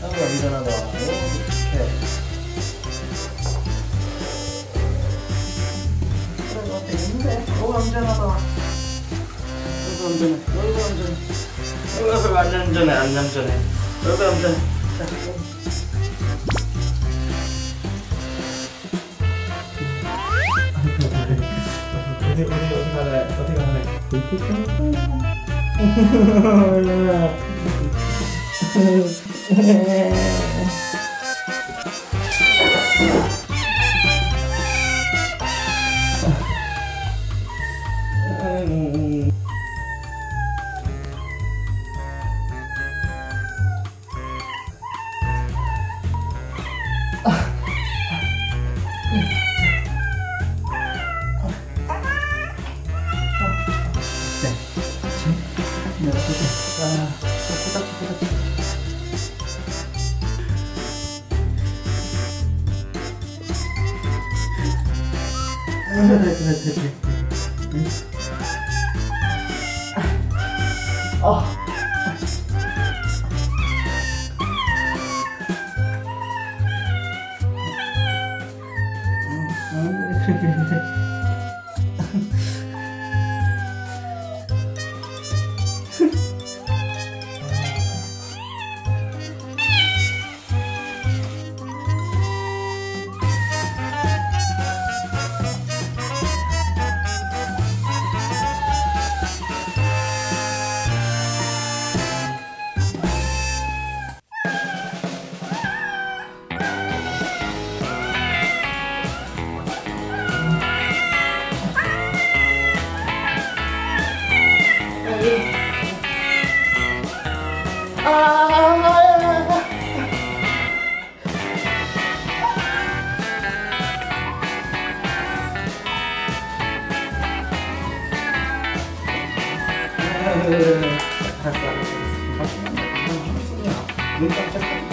하고 운전하다 이렇게 그런 것도 있는데 너무 안전하다. 너무 안전해. 너무 안전해. 너무 안 안전해. 안 안전해. 너무 안전해. 어디 가래? 어디 가래? 알았어.